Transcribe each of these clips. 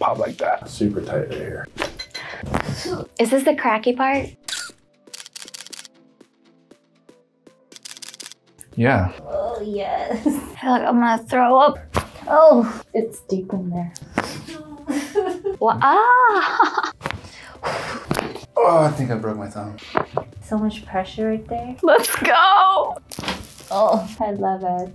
pop like that. Super tight right here. Is this the cracky part? Yeah. Oh, yes. I feel like I'm gonna throw up. Oh, it's deep in there. Well, ah! Oh, I think I broke my thumb. So much pressure right there. Let's go! Oh, I love it.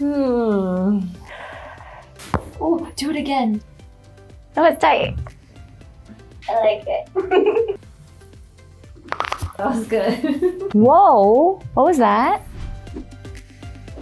Oh, do it again. Oh, it's tight. I like it. That was good. Whoa, what was that?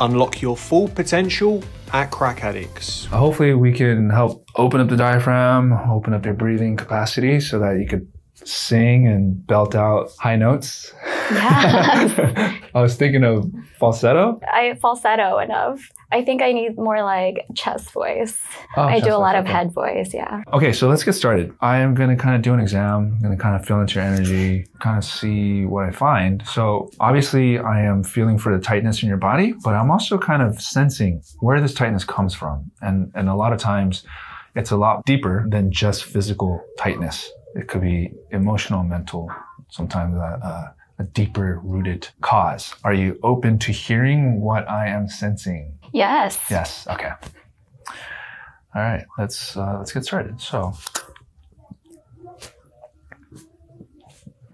Unlock your full potential at Crack Addicts. Hopefully we can help open up the diaphragm, open up your breathing capacity so that you could sing and belt out high notes. Yeah. I was thinking of falsetto. I falsetto enough. I think I need more like chest voice. Oh, I do a lot of head voice, yeah. Okay, so let's get started. I am gonna kind of do an exam. I'm gonna kind of feel into your energy, kind of see what I find. So obviously I am feeling for the tightness in your body, but I'm also kind of sensing where this tightness comes from. And a lot of times it's a lot deeper than just physical tightness. It could be emotional, mental, sometimes a deeper rooted cause. Are you open to hearing what I am sensing? Yes. Yes, okay. All right, let's get started. So,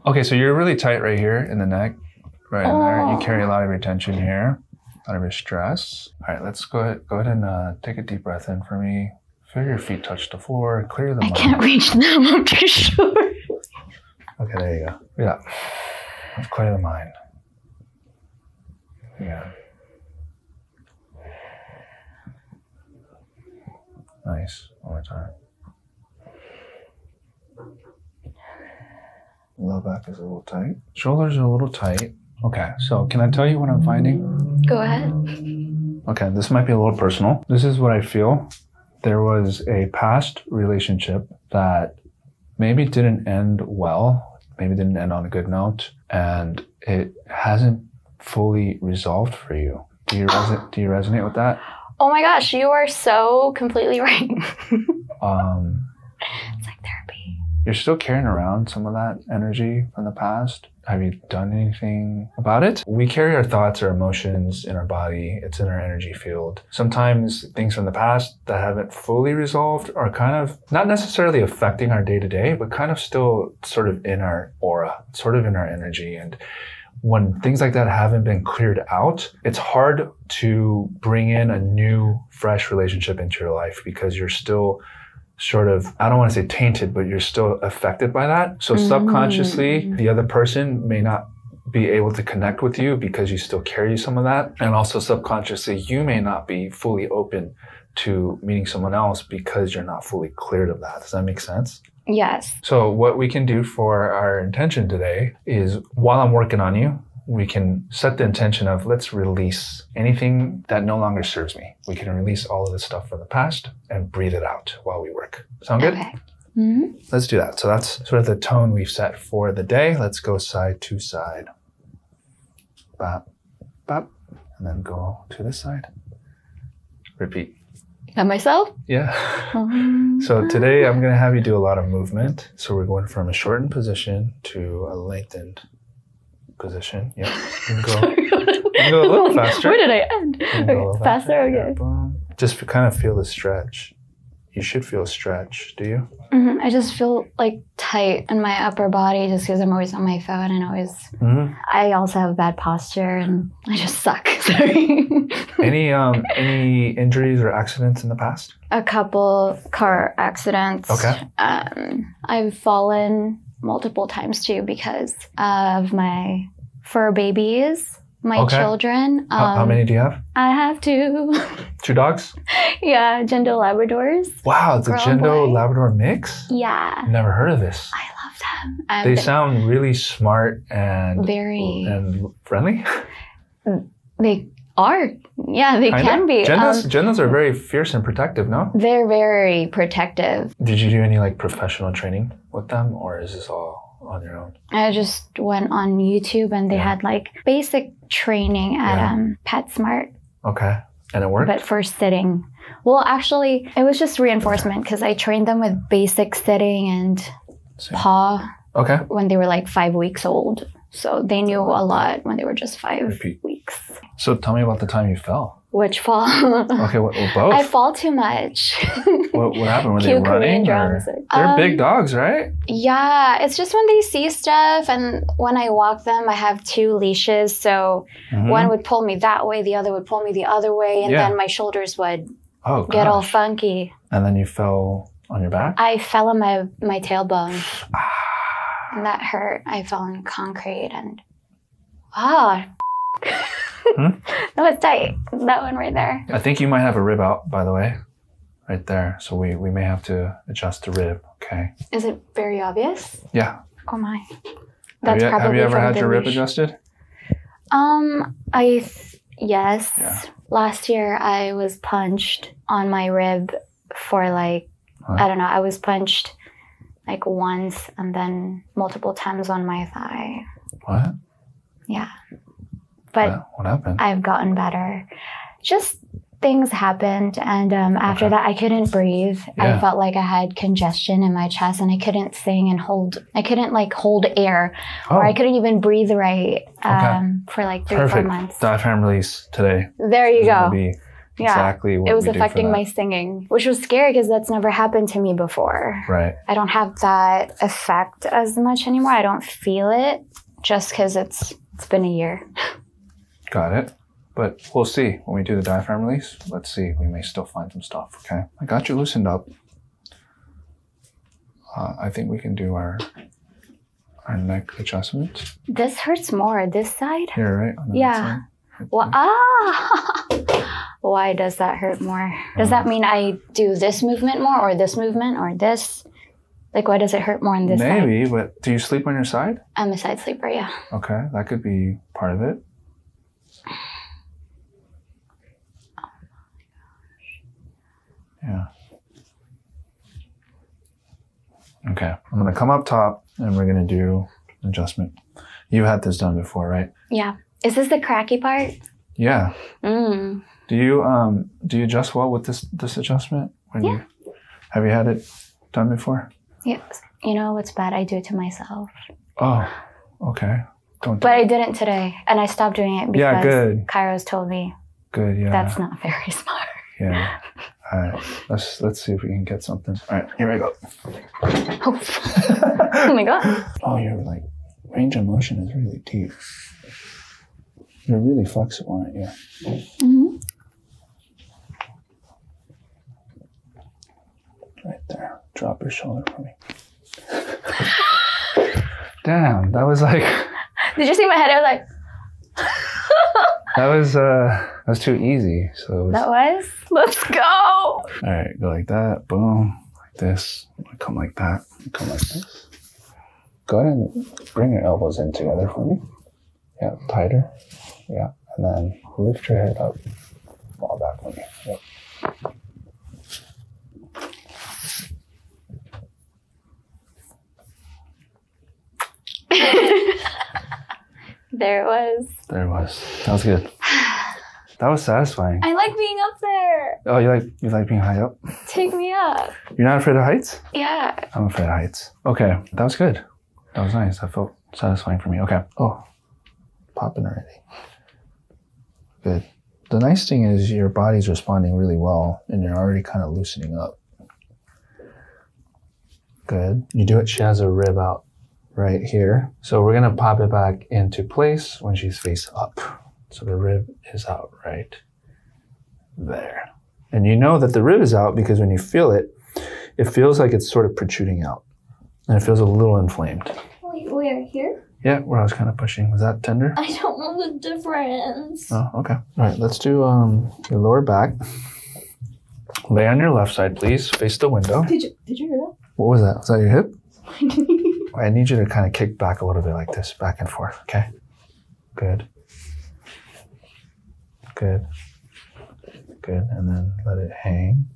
okay, so you're really tight right here in the neck, right in there. You carry a lot of your tension here, a lot of your stress. All right, let's go ahead and take a deep breath in for me. Feel your feet touch the floor, clear the mind. I can't reach them, I'm too short. Okay, there you go. Yeah. Let's clear the mind. Yeah. Nice. One more time. Low back is a little tight. Shoulders are a little tight. Okay, so can I tell you what I'm finding? Go ahead. Okay, this might be a little personal. This is what I feel. There was a past relationship that maybe didn't end well, maybe didn't end on a good note, and it hasn't fully resolved for you. Do you resonate with that? Oh my gosh, you are so completely right. It's like therapy. You're still carrying around some of that energy from the past. Have you done anything about it? We carry our thoughts, our emotions in our body. It's in our energy field. Sometimes things from the past that haven't fully resolved are kind of not necessarily affecting our day-to-day, but kind of still sort of in our aura, sort of in our energy. And when things like that haven't been cleared out, it's hard to bring in a new, fresh relationship into your life because you're still sort of, I don't want to say tainted, but you're still affected by that. So subconsciously, the other person may not be able to connect with you because you still carry some of that. And also subconsciously, you may not be fully open to meeting someone else because you're not fully cleared of that. Does that make sense? Yes. So what we can do for our intention today is, while I'm working on you, we can set the intention of, let's release anything that no longer serves me. We can release all of this stuff from the past and breathe it out while we work. Sound good? Okay. Mm-hmm. Let's do that. So that's sort of the tone we've set for the day. Let's go side to side. Bop, bop, and then go to this side. Repeat. At myself? Yeah. So today I'm gonna have you do a lot of movement. So we're going from a shortened position to a lengthened position. Yep. You can go, you can go a little faster. Where did I end? Okay. Faster, okay. Boom. Just kind of feel the stretch. You should feel a stretch, do you? Mm-hmm. I just feel like tight in my upper body just because I'm always on my phone and always, I also have bad posture and I just suck, sorry. Any injuries or accidents in the past? A couple car accidents. Okay. I've fallen multiple times too because of my fur babies, my children. How many do you have? I have two. Two dogs? Yeah, Gendo Labradors. Wow, it's a Gendo Labrador mix? Yeah. Never heard of this. I love them. They sound really smart and very and friendly. They are. Yeah, they can be. Gendos are very fierce and protective, no? They're very protective. Did you do any like professional training with them, or is this all on your own? I just went on YouTube and they had like basic training at PetSmart. Okay. And it worked? But for sitting. Well, actually, it was just reinforcement because I trained them with basic sitting and paw when they were like 5 weeks old. So they knew a lot when they were just 5 weeks. So tell me about the time you fell. Which fall? Okay, well, both. I fall too much. What happened? Were they running? They're big dogs, right? Yeah, it's just when they see stuff. And when I walk them, I have two leashes. So one would pull me that way. The other would pull me the other way. And then my shoulders would get all funky. And then you fell on your back? I fell on my tailbone. And that hurt. I fell on concrete and... Wow. That was tight. That one right there. I think you might have a rib out, by the way. Right there. So we may have to adjust the rib. Okay. Is it very obvious? Yeah. Oh my. That's probably have you ever had your rib adjusted? Yes. Yeah. Last year I was punched on my rib for like, I don't know, I was punched like once and then multiple times on my thigh. What? Yeah. But what happened? I've gotten better. Just things happened. And after that, I couldn't breathe. Yeah. I felt like I had congestion in my chest and I couldn't sing and hold. I couldn't like hold air or I couldn't even breathe right for like 3 or 4 months. Diaphragm release today. There you go. Exactly what it was affecting my singing, which was scary because that's never happened to me before. Right. I don't have that effect as much anymore. I don't feel it just because it's been a year. Got it. But we'll see when we do the diaphragm release. Let's see. We may still find some stuff. Okay. I got you loosened up. I think we can do our neck adjustment. This hurts more. This side? Here, right? On the side. Right well, why does that hurt more? Does that mean I do this movement more or this movement or this? Like, why does it hurt more on this side? Maybe, but do you sleep on your side? I'm a side sleeper, yeah. Okay. That could be part of it. Oh my gosh. Yeah. Okay. I'm going to come up top and we're going to do an adjustment. You've had this done before, right? Yeah. Is this the cracky part? Yeah. Mm. Do you adjust well with this adjustment? Yeah. Have you had it done before? Yes. You know what's bad? I do it to myself. Oh, okay. But I didn't today, and I stopped doing it because Kairos told me. Good, yeah. That's not very smart. Yeah. All right. Let's see if we can get something. All right, here I go. Oh, oh my god. Oh, your like range of motion is really deep. You're really flexible, aren't you? Mm-hmm. Right there. Drop your shoulder for me. Damn, that was like. Did you see my head? I was like... That was too easy. So it was... That was? Let's go! All right, go like that. Boom. Like this. Come like that. Come like this. Go ahead and bring your elbows in together for me. Yeah, tighter. Yeah, and then lift your head up. Fall back on you. Yep. There it was. There it was. That was good. That was satisfying. I like being up there. Oh, you like being high up? Take me up. You're not afraid of heights? Yeah. I'm afraid of heights. Okay. That was good. That was nice. That felt satisfying for me. Okay. Oh, popping already. Good. The nice thing is your body's responding really well and you're already kind of loosening up. Good. You do it. She has a rib out. Right here. So we're gonna pop it back into place when she's face up. So the rib is out right there. And you know that the rib is out because when you feel it, it feels like it's sort of protruding out. And it feels a little inflamed. Wait, we are here? Yeah, where I was kind of pushing. Was that tender? I don't know the difference. Oh, okay. All right, let's do your lower back. Lay on your left side, please. Face the window. Did you hear that? What was that? Was that your hip? I need you to kind of kick back a little bit like this, back and forth, okay? Good. Good. Good, and then let it hang.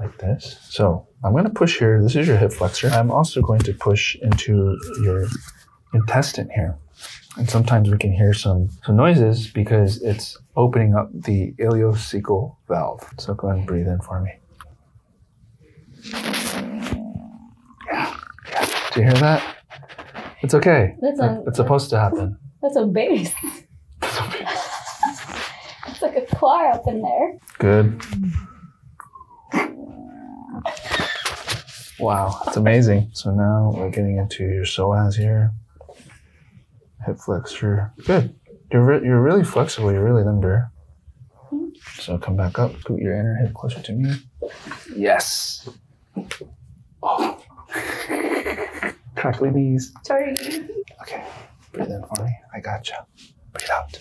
like this. So I'm going to push here. This is your hip flexor. I'm also going to push into your intestine here. And sometimes we can hear some noises because it's opening up the iliocecal valve. So go ahead and breathe in for me. Yeah. Do you hear that? It's okay. It's supposed to happen. That's a bass. It's like a choir up in there. Good. Wow, it's amazing. So now we're getting into your psoas here. Hip flexor. Good. You're really flexible. You're really limber. So come back up. Put your inner hip closer to me. Yes. Oh. Crackly knees. Sorry. Okay. Breathe in for me. I gotcha. Breathe out.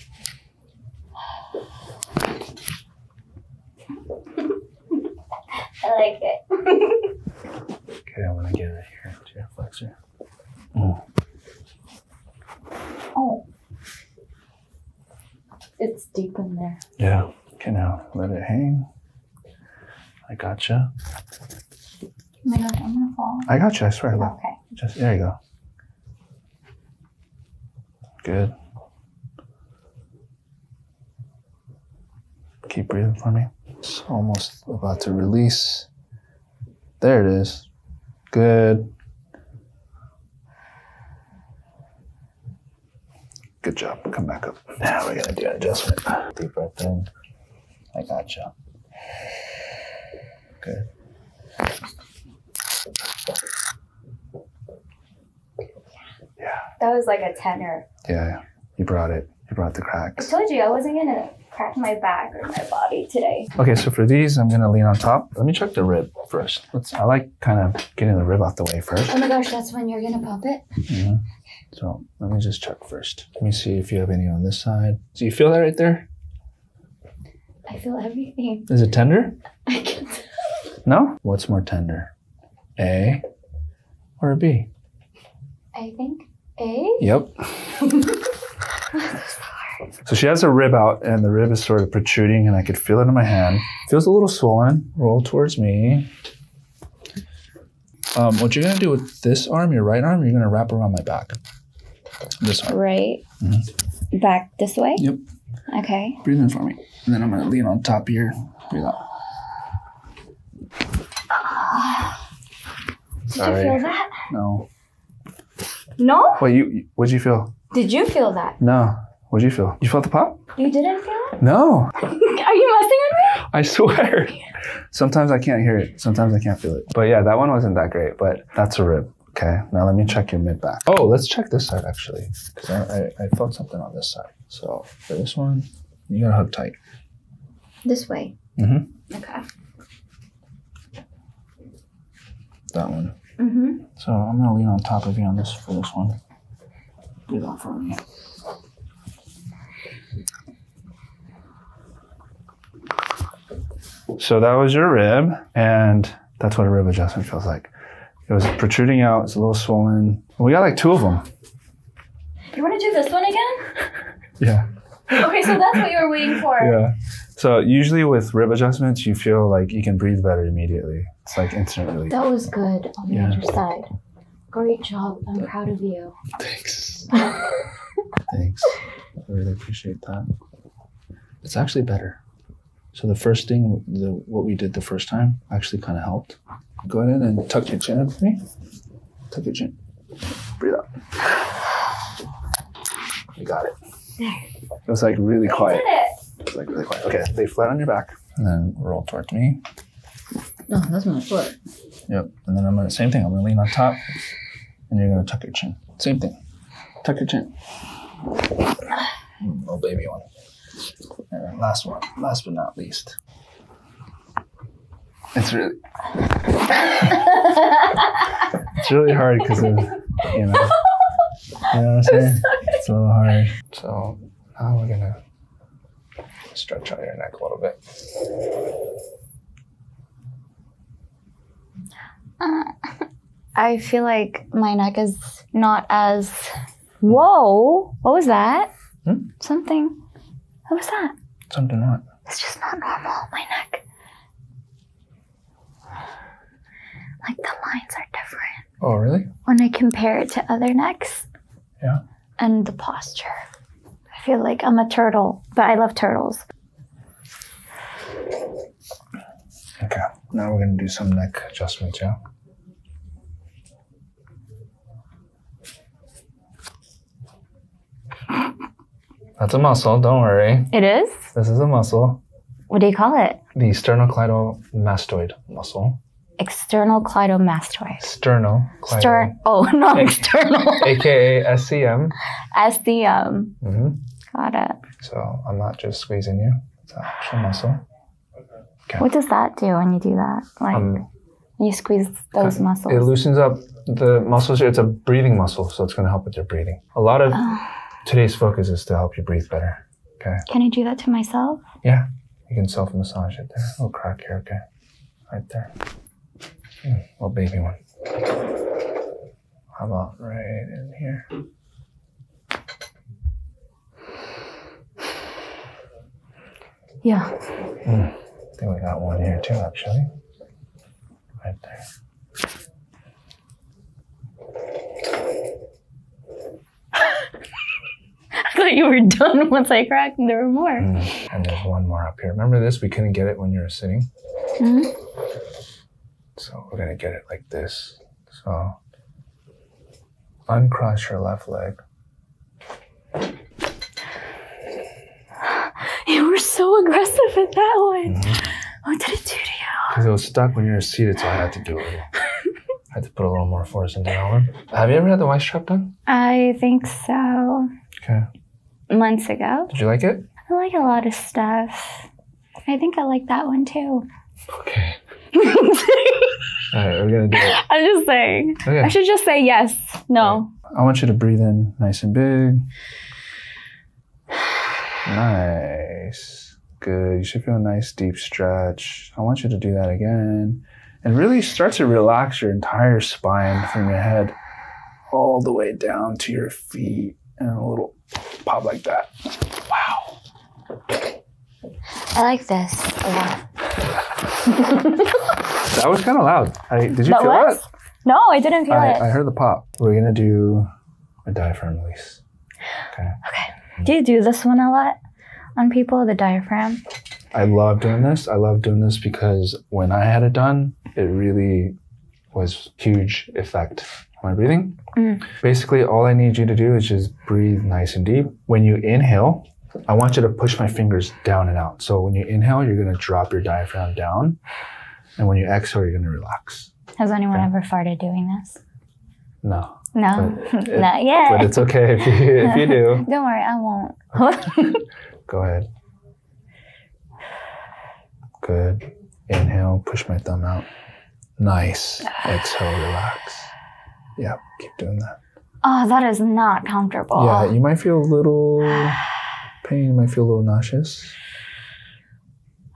I like it. Okay, I'm gonna get right here to your flexor. Mm. Oh. It's deep in there. Yeah. Okay, now let it hang. I gotcha. Oh my God, I'm gonna fall. I gotcha, I swear. Look. Okay. Just there you go. Good. Keep breathing for me. It's almost about to release. There it is. Good. Good job. Come back up. Now we're going to do an adjustment. Deep breath in. I gotcha. Good. Yeah. That was like a tenor. Yeah. You brought it. You brought the cracks. I told you I wasn't going to crack my back or my body today. Okay, so for these, I'm going to lean on top. Let me check the rib first. I like kind of getting the rib out the way first. Oh my gosh, that's when you're going to pump it? Mm-hmm. So let me just check first. Let me see if you have any on this side. Do you feel that right there? I feel everything. Is it tender? I can tell. No? What's more tender? A or a B? I think A. Yep. So she has a rib out and the rib is sort of protruding and I could feel it in my hand. Feels a little swollen. Roll towards me. What you're going to do with this arm, your right arm, you're going to wrap around my back. This arm. Right. Mm-hmm. Back this way? Yep. Okay. Breathe in for me. And then I'm going to lean on top here. Breathe out. Sorry. Did you feel that? No. No? Wait, what'd you feel? Did you feel that? No. What'd you feel? You felt the pop? You didn't feel it? No. Are you messing with me? I swear. Sometimes I can't hear it. Sometimes I can't feel it. But yeah, that one wasn't that great, but that's a rib. Okay. Now let me check your mid back. Oh, let's check this side actually. Because I felt something on this side. So for this one, you gotta hug tight. This way? Mm-hmm. Okay. That one. Mm-hmm. So I'm gonna lean on top of you on this for this one. Do that for me. So that was your rib, and that's what a rib adjustment feels like. It was protruding out, it's a little swollen. We got like two of them. You want to do this one again? Yeah. Okay, so that's what you were waiting for. Yeah. So usually with rib adjustments, you feel like you can breathe better immediately. It's like instant relief. That was good on the other side. Great job. I'm proud of you. Thanks. Thanks. I really appreciate that. It's actually better. So the first thing, what we did the first time actually kind of helped. Go ahead and tuck your chin in for me. Tuck your chin. Breathe out. You got it. It was like really quiet. It was like really quiet. Okay, lay flat on your back and then roll towards me. No, that's my foot. Yep, and then I'm gonna, same thing, I'm gonna lean on top and you're gonna tuck your chin. Same thing, tuck your chin. Little baby one. And then last one, last but not least. It's really it's really hard because of, you know what I'm saying? It's a little hard. So now we're gonna stretch out your neck a little bit. I feel like my neck is not as, whoa, what was that? Hmm? Something. What was that? Something not. It's just not normal, my neck. lines are different. Oh, really? When I compare it to other necks. Yeah. And the posture. I feel like I'm a turtle, but I love turtles. Okay, now we're going to do some neck adjustments, yeah? That's a muscle, don't worry. It is? This is a muscle. What do you call it? The sternocleidomastoid muscle. Sternocleidomastoid. Sternocleidomastoid. Oh, not external. AKA SCM. SCM. Mm-hmm. Got it. So I'm not just squeezing you. It's an actual muscle. Okay. What does that do when you do that? Like when you squeeze those muscles? It loosens up the muscles. It's a breathing muscle, so it's going to help with your breathing. A lot of today's focus is to help you breathe better. Okay. Can I do that to myself? Yeah. You can self-massage it there. A little crack here, okay? Right there. Little baby one. How about right in here? Yeah. I think we got one here too, actually. Right there. I thought you were done once I cracked, and there were more. And there's one more up here. Remember this? We couldn't get it when you were sitting. So we're going to get it like this. So uncross your left leg. You were so aggressive at that one. What did it do to you? Because it was stuck when you were seated, so I had to do it. I had to put a little more force into that one. Have you ever had the Y strap done? I think so. Okay. Months ago. Did you like it? I like a lot of stuff. I think I like that one too. Okay. Alright, we're gonna do it. I'm just saying. Okay. I should just say yes. No. Right. I want you to breathe in nice and big. Nice. Good. You should feel a nice deep stretch. I want you to do that again. And really start to relax your entire spine from your head all the way down to your feet. And a little pop like that. Wow. I like this a lot. That was kind of loud. Did you feel that? No, I didn't feel it. I heard the pop. We're going to do a diaphragm release. Okay. Okay. Do you do this one a lot on people, the diaphragm? I love doing this. I love doing this because when I had it done, it really was huge effect on my breathing. Basically, all I need you to do is just breathe nice and deep. When you inhale, I want you to push my fingers down and out. So when you inhale, you're going to drop your diaphragm down. And when you exhale, you're going to relax. Has anyone ever farted doing this? No. No, not yet. But it's okay if you do. Don't worry, I won't. Okay. Go ahead. Good. Inhale, push my thumb out. Nice. Exhale, relax. Yeah, keep doing that. Oh, that is not comfortable. Yeah, you might feel a little... pain, you might feel a little nauseous.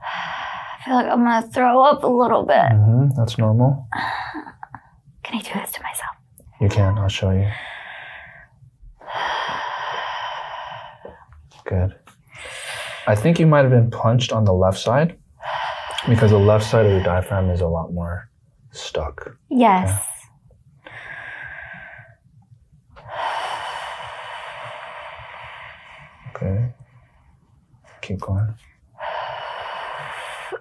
I feel like I'm gonna throw up a little bit. That's normal. Can I do this to myself? You can, I'll show you. Good. I think you might have been punched on the left side because the left side of your diaphragm is a lot more stuck. Yes. Okay? Keep going.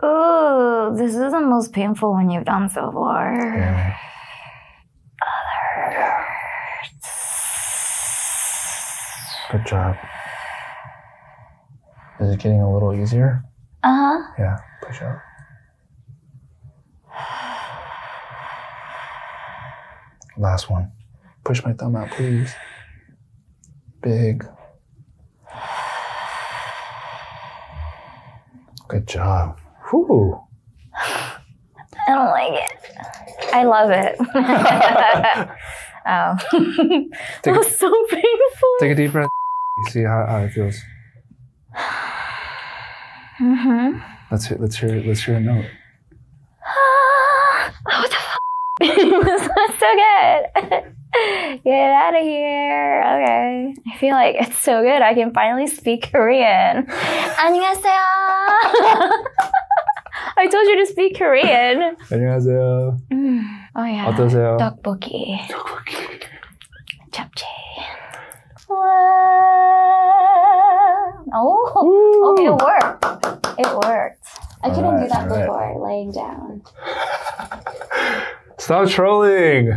Oh, this is the most painful one you've done so far. Yeah. Oh, that hurts. Good job. Is it getting a little easier? Uh-huh. Yeah, push up. Last one. Push my thumb out, please. Big. Good job. Whew. I don't like it. I love it. Oh. That was so painful. Take a deep breath. See how it feels. Let's hear a note. What the f***? This was so good. Get out of here. Okay. I feel like it's so good. I can finally speak Korean. 안녕하세요. I told you to speak Korean. 안녕하세요. Oh yeah. Tteokbokki. Tteokbokki. Japchae. Oh, okay, it worked. It worked. I couldn't do that before, laying down. Stop trolling.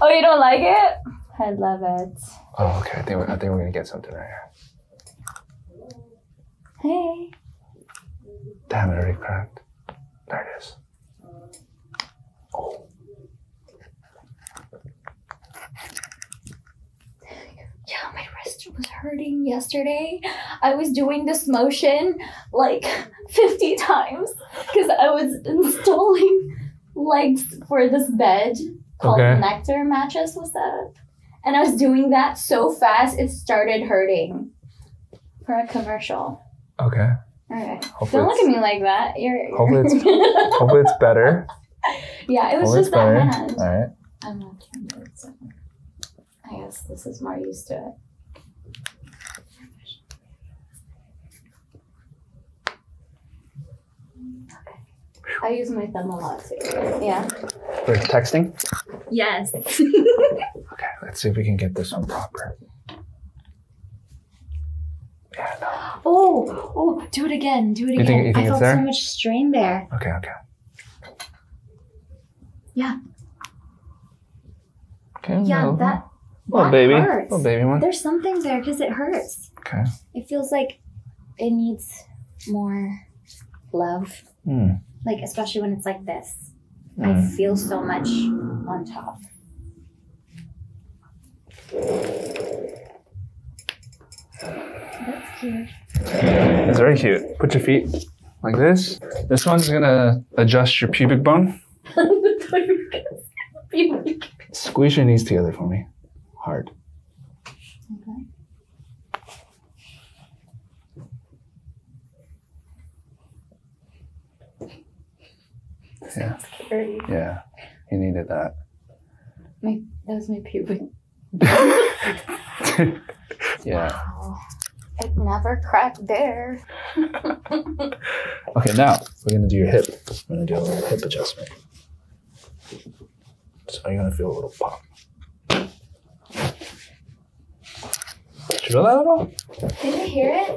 Oh, you don't like it? I love it. Oh, okay. I think we're gonna get something right here. Hey. Damn, it already cracked. There it is. Oh. Yeah, my wrist was hurting yesterday. I was doing this motion like 50 times because I was installing legs for this bed called Nectar Mattress. What's that? And I was doing that so fast, it started hurting. For a commercial. Okay. Okay. Don't look at me like that. You're hopefully it's better. Yeah, it was just that hand. All right. I'm not camera, so I guess this is more used to it. Okay. I use my thumb a lot too. Yeah. For texting? Yes. Okay, let's see if we can get this one proper. Yeah, no. Oh, oh, do it again. Do it again. You think I felt so much strain there. Okay, okay. Yeah. Okay. Yeah, no. That. Oh, baby. Hurts. Oh, baby one. There's something there because it hurts. Okay. It feels like it needs more love. Mm. Like, especially when it's like this. Mm. I feel so much on top. That's cute. It's very cute. Put your feet like this. This one's gonna adjust your pubic bone. Squeeze your knees together for me. Hard. Okay. Yeah. Scary. Yeah, you needed that. That was my pubic. Yeah. Wow. It never cracked there. Okay, now we're gonna do your hip. We're gonna do a little hip adjustment. So you're gonna feel a little pop. Did you feel that at all? Did you hear it?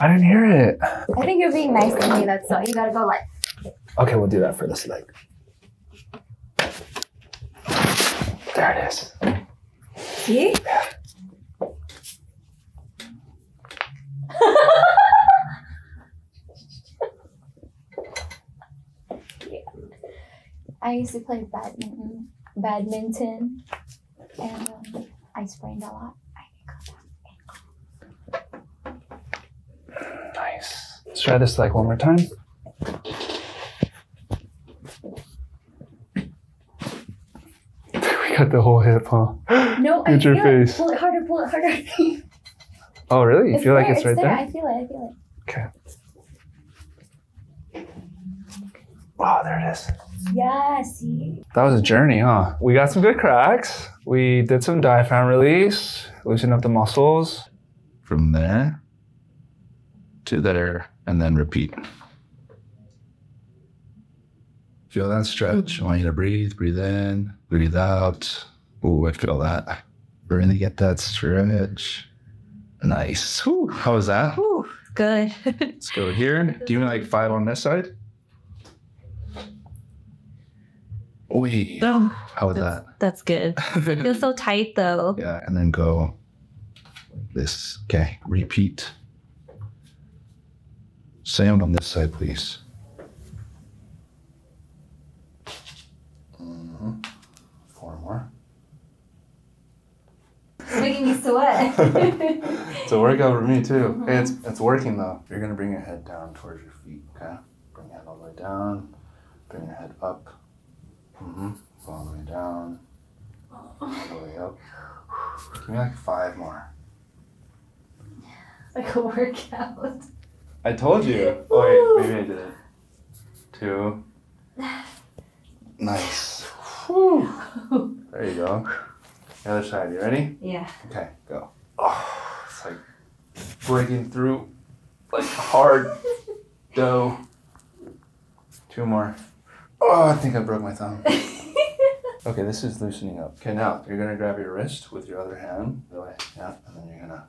I didn't hear it. I think you're being nice to me. That's all. You gotta go like. Okay, we'll do that for this leg. There it is. See? Yeah. Yeah. I used to play badminton, and I sprained a lot. I think nice. Let's try this leg one more time. We got the whole hip, huh? No, I feel it. Pull it harder. Pull it harder. Oh, really? You feel like it's right there? I feel it. I feel it. Okay. Wow, there it is. Yeah, see? That was a journey, huh? We got some good cracks. We did some diaphragm release, loosened up the muscles. From there to there, and then repeat. Feel that stretch. I want you to breathe. Breathe in. Breathe out. Oh, I feel that. Really get that stretch. Nice. Ooh, how was that? Ooh, good. Let's go here. Do you mean like 5 on this side? Wait. Oh, how was that? That's good. It feels so tight though. Yeah, and then go like this. Okay, repeat. Same on this side, please. Making me sweat. It's a workout for me too. Mm-hmm. Hey, it's working though. You're gonna bring your head down towards your feet, okay? Bring your head all the way down. Bring your head up. Mm-hmm. Go all the way down. All the way up. Give me like 5 more. Like a workout. I told you. Oh wait, maybe I did it. 2. Nice. Whew. There you go. The other side, you ready? Yeah. Okay, go. Oh, it's like breaking through like hard dough. 2 more. Oh, I think I broke my thumb. Okay, this is loosening up. Okay, now you're gonna grab your wrist with your other hand, really, yeah, and then you're gonna,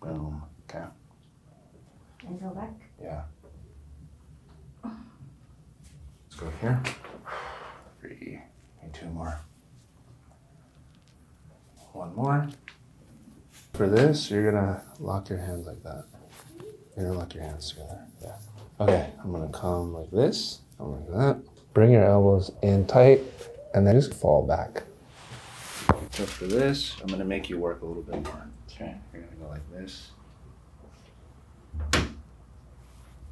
boom, okay. And go back? Yeah. Let's go here. 3, and 2 more. 1 more. For this, you're gonna lock your hands like that. You're gonna lock your hands together, yeah. Okay, I'm gonna come like this, come like that. Bring your elbows in tight, and then just fall back. So for this, I'm gonna make you work a little bit more. Okay, you're gonna go like this.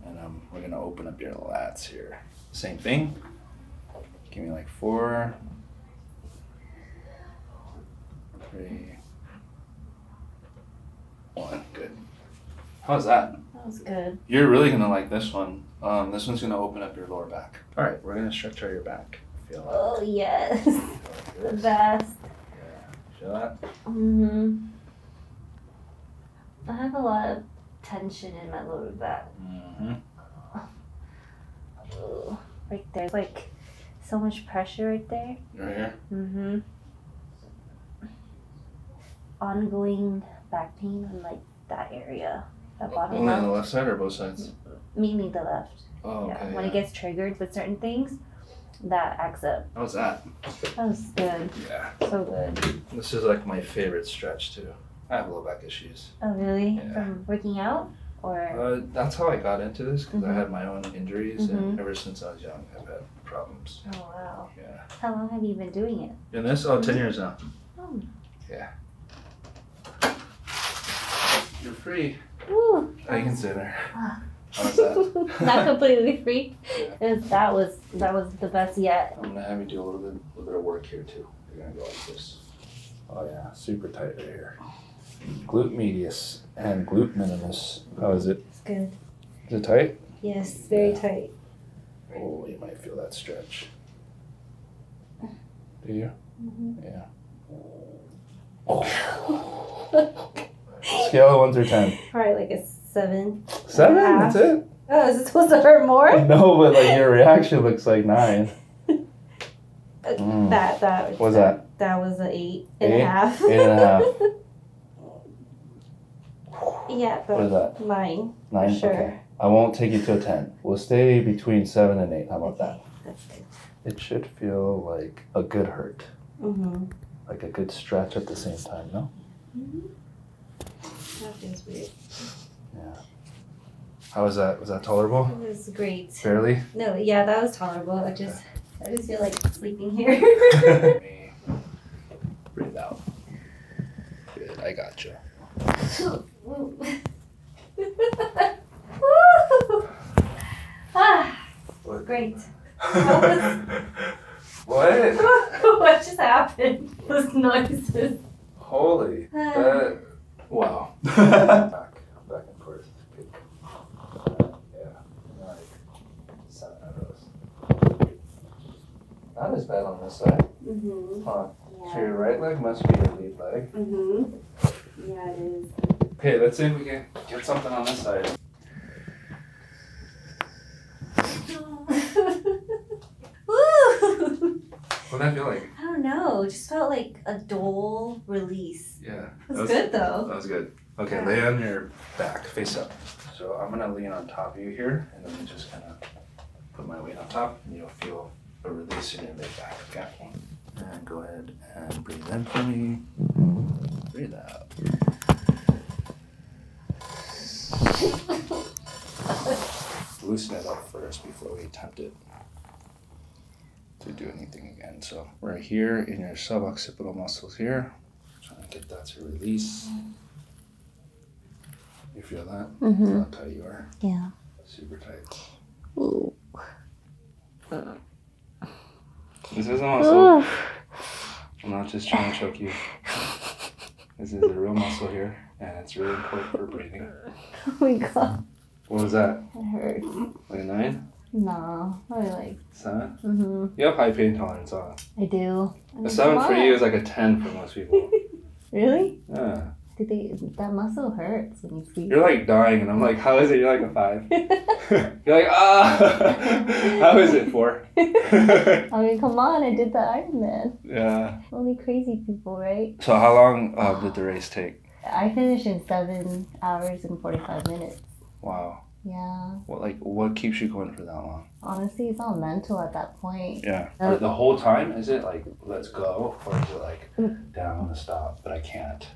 And we're gonna open up your lats here. Same thing. Give me like 4, 3, 1, good. How's that? That was good. You're really gonna like this one. This one's gonna open up your lower back. All right, we're gonna stretch out your back. Feel that. Oh yes, the best. Yeah, feel that? Mm-hmm. I have a lot of tension in my lower back. Mm-hmm. Oh, right there, like so much pressure right there. Right here? Mm-hmm. Ongoing back pain in like that area. The bottom only on the left side or both sides? Mainly the left. Oh, okay, yeah. When it gets triggered with certain things, that acts up. How's that? That was good. Yeah. So good. This is like my favorite stretch too. I have low back issues. Oh really? Yeah. From working out or? That's how I got into this because I had my own injuries and ever since I was young I've had problems. Oh wow. Yeah. How long have you been doing it? In this? Oh, 10 years now. Oh. Yeah. You're free. Ooh. I can sit there. How's that? Not completely free. Yeah. That was the best yet. I'm gonna have you do a little bit of work here too. You're gonna go like this. Oh yeah, super tight right here. Glute medius and glute minimus. How is it? It's good. Is it tight? Yes, very tight. Oh, you might feel that stretch. Do you? Mm-hmm. Yeah. Oh. Scale of 1 through 10. Probably like a 7. 7? That's it? Oh, is it supposed to hurt more? No, but like your reaction looks like 9. That was that? That was an 8.5. 8.5. Yeah, but what is that? 9. 9? Sure. Okay. I won't take you to a 10. We'll stay between 7 and 8. How about that? That's good. It should feel like a good hurt. Mm-hmm. Like a good stretch at the same time, no? Mm-hmm. That feels weird. Yeah. How was that? Was that tolerable? It was great. Barely? No, yeah, that was tolerable. I just feel like sleeping here. Breathe out. Good, I got you. Ah, what? Great. What? What just happened? Those noises. Holy. Wow. back and forth. Yeah, like 7 of those. Not as bad on this side. Mm-hmm. Huh. Yeah. So your right leg must be your lead leg. Mm-hmm. Yeah, it is. Okay, let's see if we can get something on this side. What did that feel like? I don't know. It just felt like a dull release. Yeah. That was good though. That was good. Okay, yeah. Lay on your back, face up. So I'm gonna lean on top of you here, and then just kind of put my weight on top, and you'll feel a release in your mid back. Okay. And go ahead and breathe in for me. Breathe out. Loosen it up first before we attempt it. To do anything again. So we're here in your suboccipital muscles here. Trying to get that to release. You feel that? Mm-hmm. That's how you are. Yeah. Super tight. Ooh. This isn't muscle. Ooh. I'm not just trying to choke you. This is a real muscle here, and it's really important for breathing. Oh my god. What was that? It hurt. Like a 9? No, probably like 7. Mm-hmm. You have high pain tolerance, huh? I do. I mean, a 7 for you is like a 10 for most people. Really? Yeah. That muscle hurts when you sleep. You're like dying, and I'm like, how is it? You're like a 5. You're like, how is it 4? I mean, come on, I did the Ironman. Yeah. Only crazy people, right? So how long did the race take? I finished in 7 hours and 45 minutes. Wow. Yeah. What keeps you going for that long? Honestly, it's all mental at that point. Yeah. Or the whole time, is it like, let's go? Or is it like, damn, I want to stop, but I can't?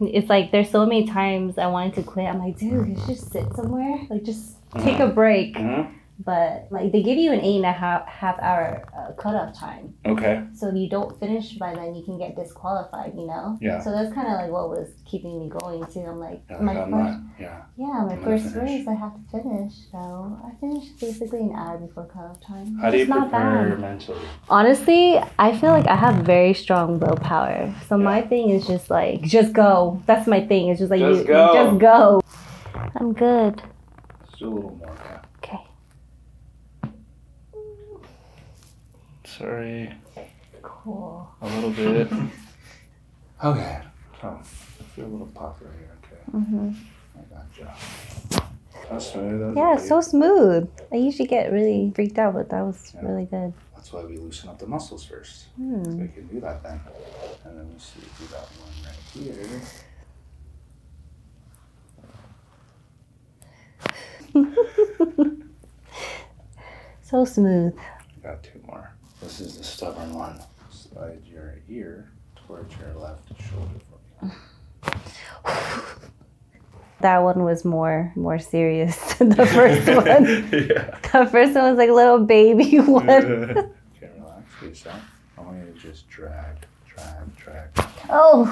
It's like, there's so many times I wanted to quit. I'm like, dude, you should just sit somewhere. Like, just take a break. But like, they give you an 8.5 hour cutoff time. Okay. So if you don't finish by then, you can get disqualified, you know? Yeah. So that's kind of like what was keeping me going too. I'm like, my first race, I have to finish. So I finished basically an hour before cutoff time. How do you prepare mentally? Honestly, I feel like I have very strong willpower. So my thing is just like, just go. That's my thing. It's just like, just go. I'm good. Just do a little more. Sorry. Cool. A little bit. Okay. Oh, I feel a little pop right here. Okay. I gotcha. That's smooth. That was great. So smooth. I usually get really freaked out, but that was really good. That's why we loosen up the muscles first. So we can do that then. And then we do that one right here. So smooth. I got 2 more. This is the stubborn one. Slide your ear towards your left shoulder for me. That one was more serious than the first one. The first one was like a little baby one. Okay, relax yourself. I want you to just drag. Oh.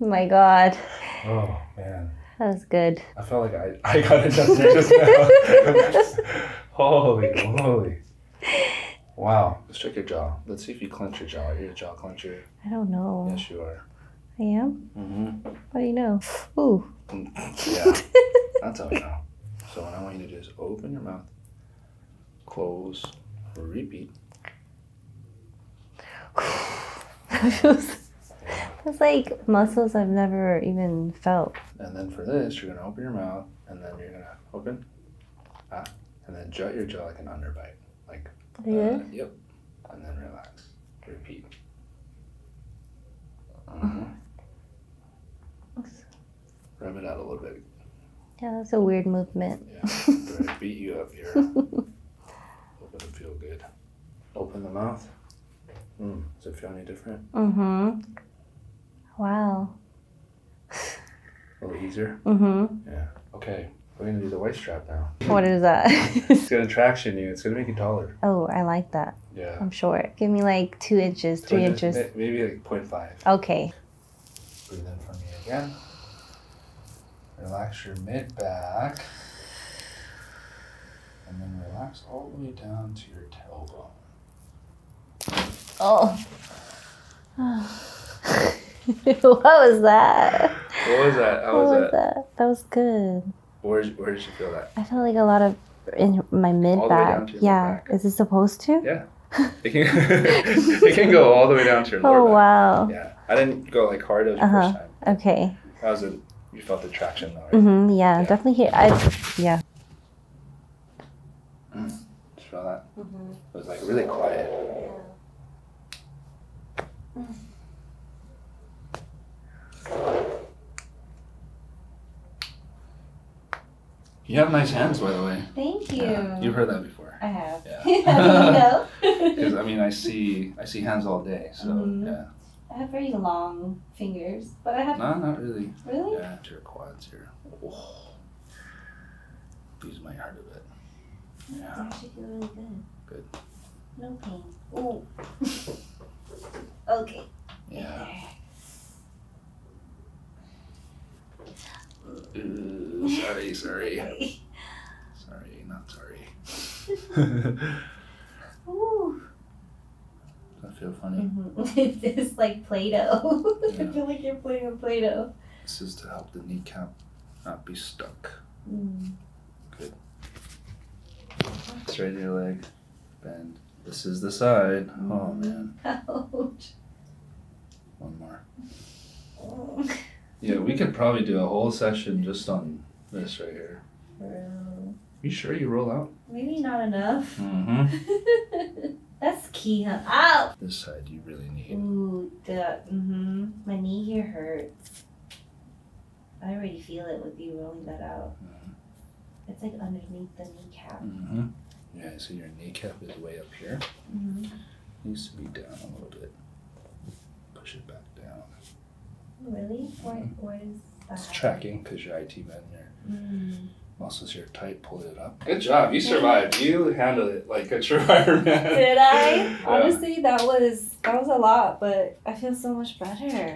My God. Oh, man. That was good. I felt like I got adjusted just now. Holy moly. Wow. Let's check your jaw. Let's see if you clench your jaw. Are you a jaw clencher? I don't know. Yes, you are. I am? What do you know? Ooh. Yeah. That's how I know. So what I want you to do is open your mouth, close, repeat. It's like muscles I've never even felt. And then for this, you're gonna open your mouth, and then you're gonna open, and then jut your jaw like an underbite, like. Yep. And then relax. Repeat. Rub it out a little bit. Yeah, that's a weird movement. Yeah. Beat you up here. Hope it'll feel good. Open the mouth. Does it feel any different? Wow. A little easier? Yeah. Okay. We're going to do the waist strap now. What is that? It's going to traction you. It's going to make you taller. Oh, I like that. Yeah. I'm short. Give me like 2 inches, 3 inches. Maybe like 0.5. Okay. Breathe in from me again. Relax your mid-back. And then relax all the way down to your tailbone. Oh. What was that? What was that? How was that? That was good. Where did you feel that? I felt like a lot of in my mid back. Yeah. Is it supposed to? Yeah. It can go all the way down to your lower back. Oh wow. Yeah. I didn't go like hard. It was the first time. Okay. That was you felt the traction though, right? Yeah, definitely here. Did you feel that? It was like really quiet. You have nice hands, by the way. Thank you. Yeah. You've heard that before. I have. Yeah. How do you know? Because I mean, I see hands all day, so yeah. I have very long fingers, but I have. No, not really. Really? Yeah, to your quads here. Oh. Use my heart a bit. Yeah. Actually feel really good. Good. No pain. Oh. Okay. Yeah. Sorry, not sorry. Ooh. Does that feel funny? It's like Play-Doh. Yeah. I feel like you're playing with Play-Doh. This is to help the kneecap not be stuck. Good. Straighten your leg. Bend. This is the side. Oh, man. Ouch. one more. Yeah, we could probably do a whole session just on this right here. True. You sure you roll out? Maybe not enough. Mm-hmm. That's key, huh? Ow! This side you really need. Ooh, the, mm-hmm. My knee here hurts. I already feel it with you rolling that out. Mm-hmm. It's like underneath the kneecap. Mm-hmm. Yeah, so your kneecap is way up here. Mm-hmm. It needs to be down a little bit. Push it back down. Really? What is that? It's tracking because your IT been here. Mm. Muscles here tight, pulled it up. Good job, you survived. You handled it like a true Ironman. Did I? Yeah. Honestly, that was a lot, but I feel so much better.